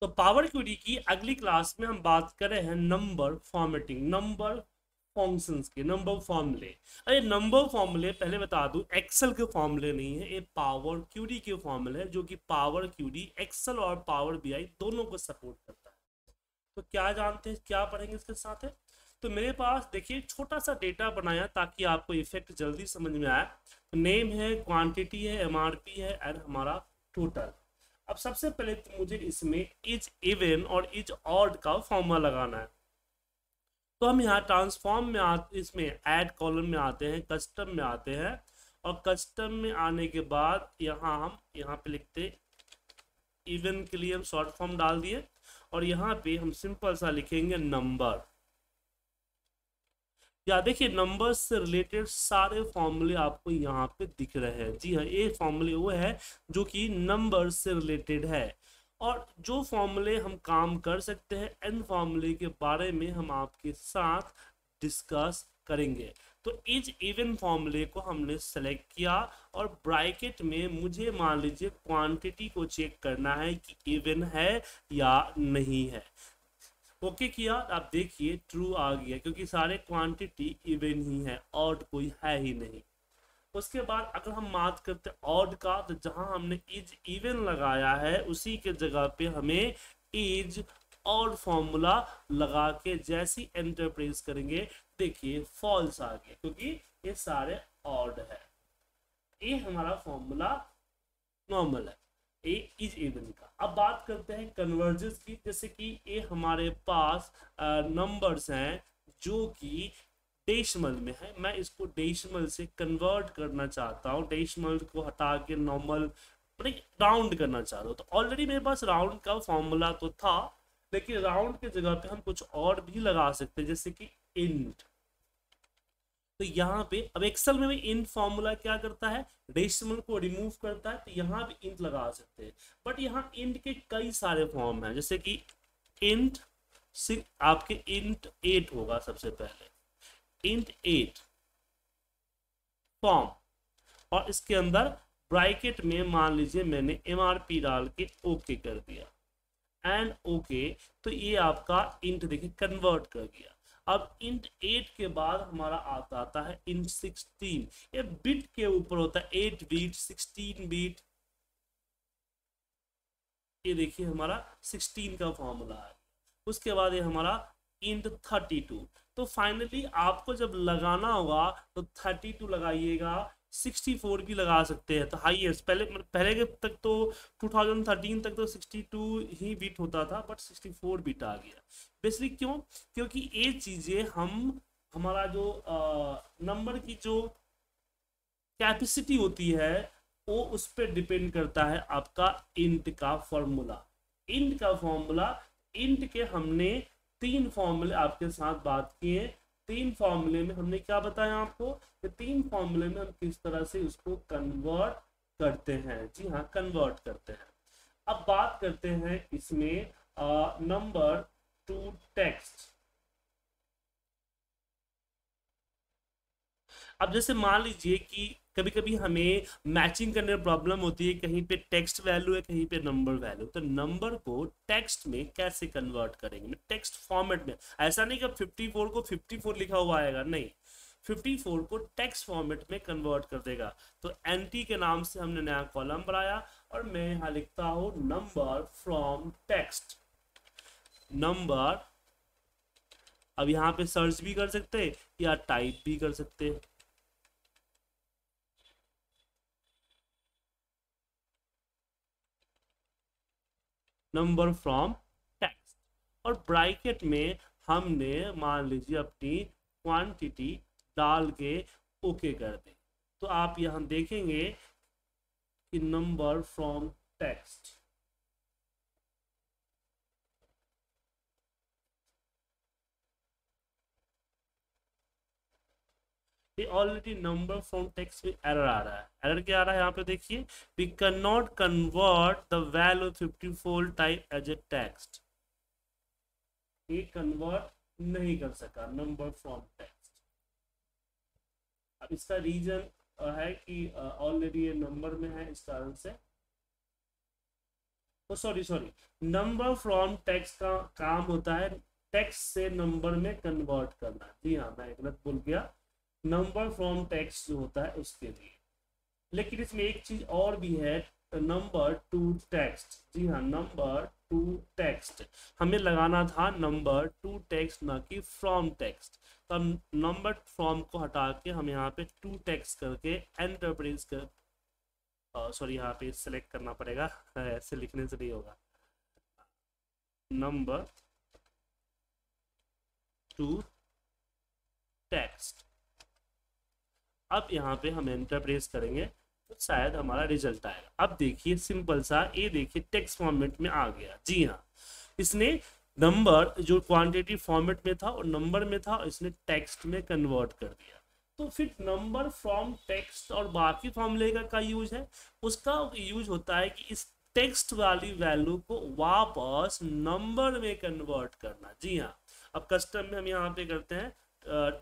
तो power query की अगली क्लास में हम बात कर रहे हैं नंबर फॉर्मेटिंग, नंबर फंक्शंस के, नंबर फॉर्मूले। अरे नंबर फॉर्मूले पहले बता दूं, एक्सेल के फॉर्मूले नहीं है, ये पावर क्यूरी के फॉर्मूले है, जो कि पावर क्यूरी एक्सेल और पावर बीआई दोनों को सपोर्ट करता है। तो क्या जानते हैं, क्या पढ़ेंगे इसके साथ है, तो मेरे पास देखिए छोटा सा डेटा बनाया ताकि आपको इफेक्ट जल्दी समझ में आए। नेम है, क्वान्टिटी है, एमआरपी है और हमारा टोटल। अब सबसे पहले तो मुझे इसमें इज इवन और इज ऑड का फॉर्मूला लगाना है। तो हम यहाँ ट्रांसफॉर्म में इसमें ऐड कॉलम में आते हैं, कस्टम में आते हैं, और कस्टम में आने के बाद यहाँ हम यहाँ पे लिखते इवन के लिए हम शॉर्ट फॉर्म डाल दिए, और यहाँ पे हम सिंपल सा लिखेंगे नंबर। या देखिए नंबर से रिलेटेड सारे फॉर्मूले आपको यहाँ पे दिख रहे हैं। जी हाँ, ये फॉर्मूले वो है जो कि नंबर से रिलेटेड है, और जो फॉर्मूले हम काम कर सकते हैं इन फॉर्मूले के बारे में हम आपके साथ डिस्कस करेंगे। तो इज इवन फॉर्मूले को हमने सेलेक्ट किया, और ब्रैकेट में मुझे मान लीजिए क्वांटिटी को चेक करना है कि इवन है या नहीं है। ओके किया, आप देखिए ट्रू आ गया क्योंकि सारे क्वांटिटी इवन ही है, ऑड कोई है ही नहीं। उसके बाद अगर हम बात करते ऑड का, तो जहां हमने इज इवन लगाया है उसी के जगह पे हमें इज ऑड फॉर्मूला लगा के जैसी एंटर प्रेस करेंगे, देखिए फॉल्स आ गया क्योंकि ये सारे ऑड है। ये हमारा फॉर्मूला नॉर्मल है, ये इज इवन का। अब बात करते हैं कन्वर्जेस की, जैसे कि ये हमारे पास नंबर्स हैं जो कि डेसिमल में है, मैं इसको डेसिमल से कन्वर्ट करना चाहता हूँ, डेसिमल को हटा के नॉर्मल राउंड करना चाह रहा हूँ। तो ऑलरेडी मेरे पास राउंड का फॉर्मूला तो था, लेकिन राउंड के जगह पे हम कुछ और भी लगा सकते हैं, जैसे कि इंट। तो यहाँ पे अब एक्सेल में भी इंट फॉर्मूला क्या करता है, डेसिमल को रिमूव करता है, तो यहाँ पे इंट लगा सकते हैं। बट यहाँ इंट के कई सारे फॉर्म है, जैसे कि इंट सिर्फ आपके इंट 8 होगा, सबसे पहले इंट 8 फॉर्म, और इसके अंदर ब्रैकेट में मान लीजिए मैंने एमआरपी डाल के ओके कर दिया एंड ओके, तो ये आपका इंट देखिए कन्वर्ट कर गया। अब इंट 8 के बाद हमारा आता है इंट 16, ये बिट के ऊपर होता है, 8 बिट 16 बिट। ये देखिए हमारा 16 का फॉर्मूला है। उसके बाद ये हमारा इंट 32। तो फाइनली आपको जब लगाना होगा तो 32 लगाइएगा, 64 भी लगा सकते हैं। तो हाईएस्ट पहले के तक तो 2013 तक तो 62 ही बिट होता था, बट 64 बिट आ गया। बेसिकली क्यों, क्योंकि ये चीज़ें हमारा जो नंबर की जो कैपेसिटी होती है वो उस पर डिपेंड करता है आपका इंट का फॉर्मूला। इंट के हमने 3 फॉर्मूले आपके साथ बात किए, 3 फॉर्मूले में हमने क्या बताया आपको कि 3 फॉर्मूले में हम किस तरह से उसको कन्वर्ट करते हैं। जी हाँ, कन्वर्ट करते हैं। अब बात करते हैं इसमें नंबर टू टेक्स्ट। अब जैसे मान लीजिए कि कभी कभी हमें मैचिंग करने में प्रॉब्लम होती है, कहीं पे टेक्स्ट वैल्यू है कहीं पे नंबर वैल्यू, तो नंबर को टेक्स्ट में कैसे कन्वर्ट करेंगे टेक्स्ट फॉर्मेट में। ऐसा नहीं कि 54 को 54 लिखा हुआ आएगा, नहीं, 54 को टेक्स्ट फॉर्मेट में कन्वर्ट कर देगा। तो एंटी के नाम से हमने नया कॉलम बनाया, और मैं यहाँ लिखता हूँ नंबर फ्रॉम टेक्स्ट। नंबर अब यहाँ पे सर्च भी कर सकते हैं या टाइप भी कर सकते हैं। नंबर फ्रॉम टेक्स्ट, और ब्रैकेट में हमने मान लीजिए अपनी क्वांटिटी डाल के ओके कर दें। तो आप यहाँ देखेंगे कि नंबर फ्रॉम टेक्स्ट, ये ऑलरेडी नंबर फ्रॉम टेक्स्ट में एरर आ रहा है। एरर क्या आ रहा है यहाँ पे देखिए, we can not convert the value 54 type as a text, ये कन्वर्ट नहीं कर सका नंबर फ्रॉम टेक्स्ट। अब इसका रीजन है कि ऑलरेडी ये नंबर में है, इस कारण से सॉरी नंबर फ्रॉम टेक्स्ट का काम होता है टेक्स्ट से नंबर में कन्वर्ट करना। जी हाँ, मैं गलत बोल गया, नंबर फ्रॉम टेक्स्ट जो होता है उसके लिए। लेकिन इसमें एक चीज और भी है, नंबर टू टेक्स्ट। जी हाँ, नंबर टू टेक्स्ट हमें लगाना था, नंबर टू टेक्स्ट ना कि फ्रॉम टेक्स्ट। तो हम नंबर फ्रॉम को हटा के हम यहाँ पे टू टेक्स्ट करके एंटर प्रेस कर यहाँ पे सेलेक्ट करना पड़ेगा, ऐसे लिखने से नहीं होगा। नंबर टू टेक्स्ट, अब यहाँ पे हम एंटर प्रेस करेंगे तो शायद हमारा रिजल्ट आएगा। अब देखिए सिंपल सा, ये देखिए टेक्स्ट फॉर्मेट में आ गया। जी हाँ, इसने नंबर जो क्वांटिटी फॉर्मेट में था और नंबर में था, इसने टेक्स्ट में कन्वर्ट कर दिया। तो फिर नंबर फ्रॉम टेक्स्ट और बाकी फॉर्मूले का यूज है, उसका यूज होता है कि इस टेक्स्ट वाली वैल्यू को वापस नंबर में कन्वर्ट करना। जी हाँ, अब कस्टम में हम यहाँ पे करते हैं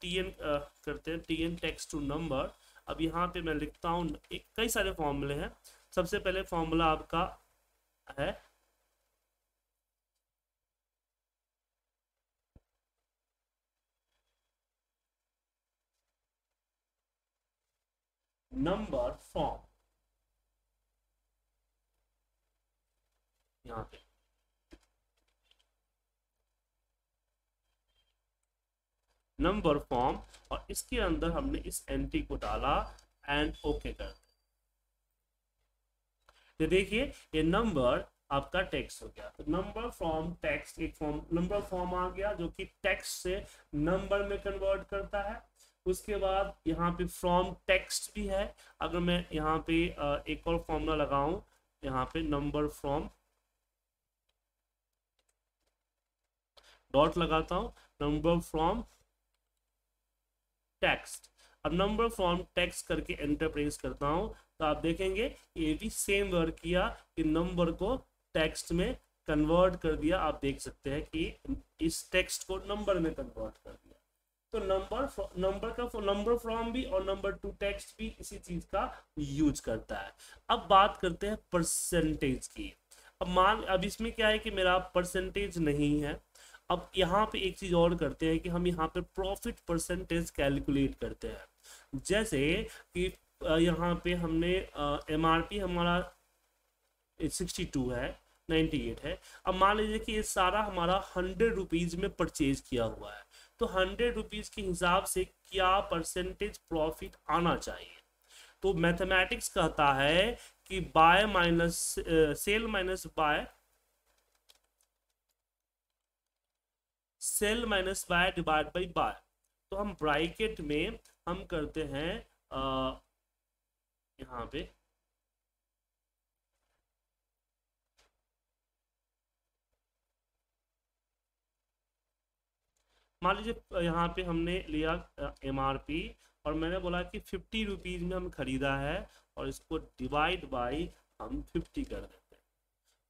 टीएन टेक्स्ट टू नंबर। अब यहाँ पे मैं लिखता हूँ, कई सारे फॉर्मूले हैं। सबसे पहले फॉर्मूला आपका है नंबर फॉर्म, यहाँ पे नंबर फॉर्म, और इसके अंदर हमने इस एंटी को डाला एंड ओके कर दिया। देखिए ये नंबर आपका टेक्स्ट हो गया। तो नंबर फ्रॉम टेक्स्ट एक फॉर्म, नंबर फॉर्म आ गया जो कि टेक्स्ट से नंबर में कन्वर्ट करता है। उसके बाद यहाँ पे फ्रॉम टेक्स्ट भी है। अगर मैं यहाँ पे एक और फॉर्मूला लगाऊं, यहाँ पे नंबर फ्रॉम डॉट लगाता हूँ, नंबर फ्रॉम टेक्स्ट। अब नंबर फ्रॉम टेक्स्ट करके एंटर प्रेस करता हूँ तो आप देखेंगे ये भी सेम वर्क किया कि नंबर को टेक्स्ट में कन्वर्ट कर दिया। आप देख सकते हैं कि इस टेक्स्ट को नंबर में कन्वर्ट कर दिया। तो नंबर फ्रॉम भी और नंबर टू टेक्स्ट भी इसी चीज का यूज करता है। अब बात करते हैं परसेंटेज की। अब इसमें क्या है कि मेरा परसेंटेज नहीं है। अब यहाँ पे एक चीज और करते हैं कि हम यहाँ पे प्रॉफिट परसेंटेज कैलकुलेट करते हैं। जैसे कि यहाँ पे हमने एमआरपी हमारा 62 है, 98 है। अब मान लीजिए कि ये सारा हमारा 100 रुपीज में परचेज किया हुआ है, तो 100 रुपीज के हिसाब से क्या परसेंटेज प्रॉफिट आना चाहिए। तो मैथमेटिक्स कहता है कि bye minus cell minus bye, cell minus bye divide by buy. तो हम ब्रैकेट में हम करते हैं यहाँ पे मान लीजिए यहाँ पे हमने लिया एमआरपी और मैंने बोला कि 50 रुपीज में हम खरीदा है और इसको डिवाइड बाई हम 50 कर देते हैं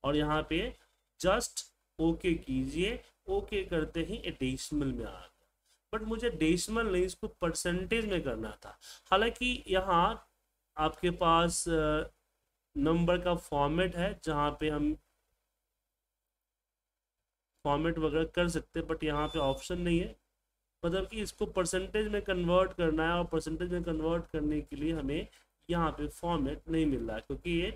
और यहाँ पे जस्ट ओके कीजिए। ओके करते ही डेसिमल में आ गया, बट मुझे डेसिमल नहीं, इसको परसेंटेज में करना था। हालांकि यहाँ आपके पास नंबर का फॉर्मेट है जहाँ पे हम फॉर्मेट वगैरह कर सकते हैं, बट यहाँ पे ऑप्शन नहीं है। मतलब कि इसको परसेंटेज में कन्वर्ट करना है और परसेंटेज में कन्वर्ट करने के लिए हमें यहाँ पे फॉर्मेट नहीं मिल रहा है क्योंकि ये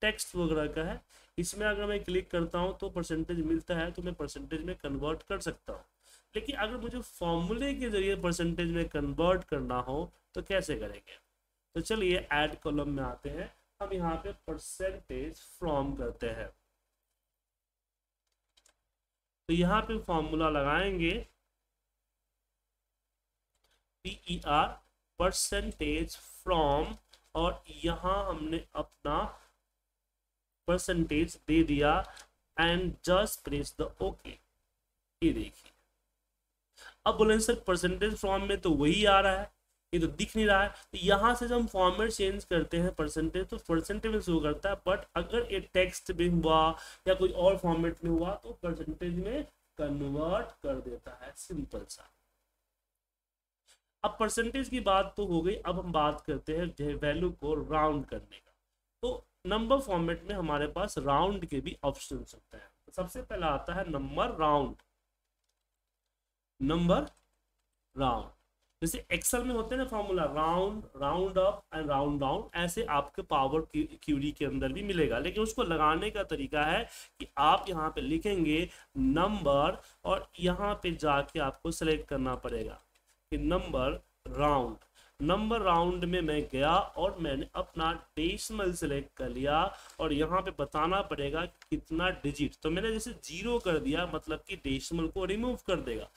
टेक्स्ट वगैरह का है। इसमें अगर मैं क्लिक करता हूँ तो परसेंटेज मिलता है, तो मैं परसेंटेज में कन्वर्ट कर सकता हूँ। लेकिन अगर मुझे फॉर्मूले के जरिए परसेंटेज में कन्वर्ट करना हो तो कैसे करेंगे। तो चलिए ऐड कॉलम में आते हैं, हम यहाँ पे परसेंटेज फ्रॉम करते हैं। तो यहाँ पे फॉर्मूला लगाएंगे PER परसेंटेज फ्रॉम, और यहाँ हमने अपना परसेंटेज दे दिया and just press the okay. ये देखिए, अब बोले सर परसेंटेज फ्रॉम में तो वही आ रहा है, ये तो दिख नहीं रहा है। तो यहाँ से जब हम फॉर्मेट चेंज करते हैं परसेंटेज, तो परसेंटेज में शो करता है, बट अगर ये टेक्स्ट में हुआ या कोई और फॉर्मेट में हुआ तो परसेंटेज में कन्वर्ट कर देता है, सिंपल सा। अब परसेंटेज की बात तो हो गई, अब हम बात करते हैं वैल्यू को राउंड करने का। तो नंबर फॉर्मेट में हमारे पास राउंड के भी ऑप्शन हो सकते हैं। सबसे पहला आता है नंबर राउंड। जैसे एक्सेल में होते हैं ना formula round, round up and round down, ऐसे आपके पावर क्यूरी के अंदर भी मिलेगा, लेकिन उसको लगाने का तरीका है कि आप यहाँ पे लिखेंगे नंबर और यहाँ पे जाके आपको सेलेक्ट करना पड़ेगा कि नंबर राउंड। नंबर राउंड में मैं गया और मैंने अपना डेसिमल सेलेक्ट कर लिया और यहाँ पे बताना पड़ेगा कितना डिजिट, तो मैंने जैसे 0 कर दिया मतलब कि डेसिमल को रिमूव कर देगा।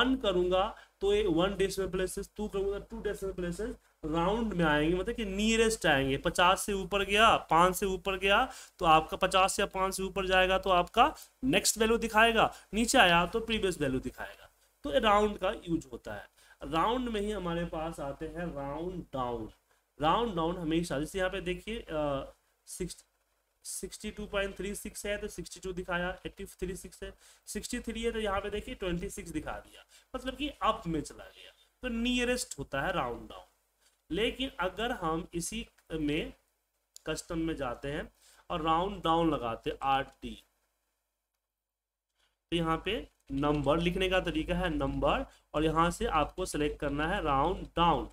1 करूँगा तो ये 1 डेसिमल प्लेसेस, 2 करूँगा 2 डेसिमल प्लेसेस राउंड में आएंगे, मतलब कि नियरेस्ट आएंगे। 50 से ऊपर गया, 5 से ऊपर गया तो आपका 50 या 5 से ऊपर जाएगा तो आपका नेक्स्ट वैल्यू दिखाएगा, नीचे आया तो प्रीवियस वैल्यू दिखाएगा। तो ये राउंड का यूज होता है। राउंड में ही हमारे पास आते हैं राउंड डाउन। राउंड डाउन हमेशा जैसे यहाँ पे देखिए 62.36 है तो 62 दिखाया, 83.6 है 63 है तो यहाँ पे देखिए 26 दिखा दिया, मतलब कि अप में चला गया। तो नियरेस्ट होता है राउंड डाउन। लेकिन अगर हम इसी में कस्टम में जाते हैं और राउंड डाउन लगाते हैं RT, तो यहाँ पे नंबर लिखने का तरीका है नंबर और यहाँ से आपको सेलेक्ट करना है राउंड डाउन।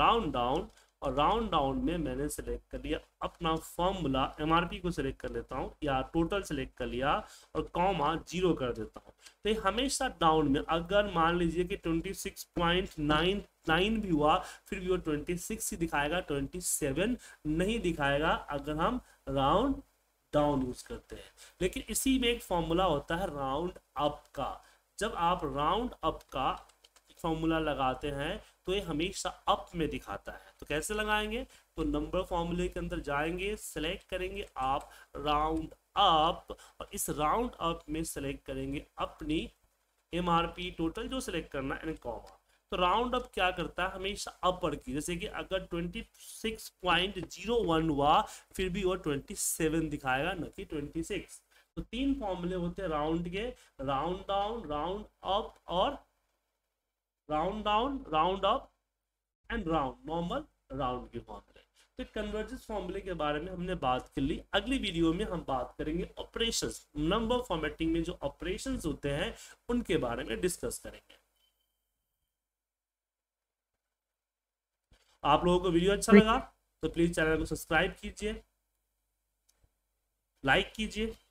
राउंड डाउन और राउंड डाउन में मैंने सेलेक्ट कर लिया अपना फॉर्मूला, MRP को सेलेक्ट कर लेता हूँ या टोटल सेलेक्ट कर लिया और कॉमा 0 कर देता हूँ। तो हमेशा डाउन में अगर मान लीजिए कि 26.99 भी हुआ फिर भी वो 26 ही दिखाएगा, 27 नहीं दिखाएगा अगर हम राउंड डाउन यूज करते हैं। लेकिन इसी में एक फॉर्मूला होता है राउंड अप का। जब आप राउंड अप का फॉर्मूला लगाते हैं तो ये हमेशा अप में दिखाता है। तो कैसे लगाएंगे, तो नंबर फॉर्मूले के अंदर जाएंगे, सेलेक्ट करेंगे आप राउंड अप और इस राउंड अप में सेलेक्ट करेंगे अपनी MRP टोटल जो सेलेक्ट करना है एंड कॉमा। तो राउंड अप क्या करता है हमेशा अपर की, जैसे कि अगर 26.01 हुआ फिर भी वो 27 दिखाएगा न कि 26। तो 3 फॉर्मूले होते हैं राउंड के, राउंड डाउन, राउंड अप और round down, round up and round normal round के फॉर्मूले। तो कन्वर्जेंस फॉर्मूले के बारे में हमने बात कर ली। अगली वीडियो में हम बात करेंगे ऑपरेशंस, नंबर फॉर्मेटिंग में जो ऑपरेशंस होते हैं उनके बारे में डिस्कस करेंगे। आप लोगों को वीडियो अच्छा लगा तो प्लीज चैनल को सब्सक्राइब कीजिए, लाइक कीजिए।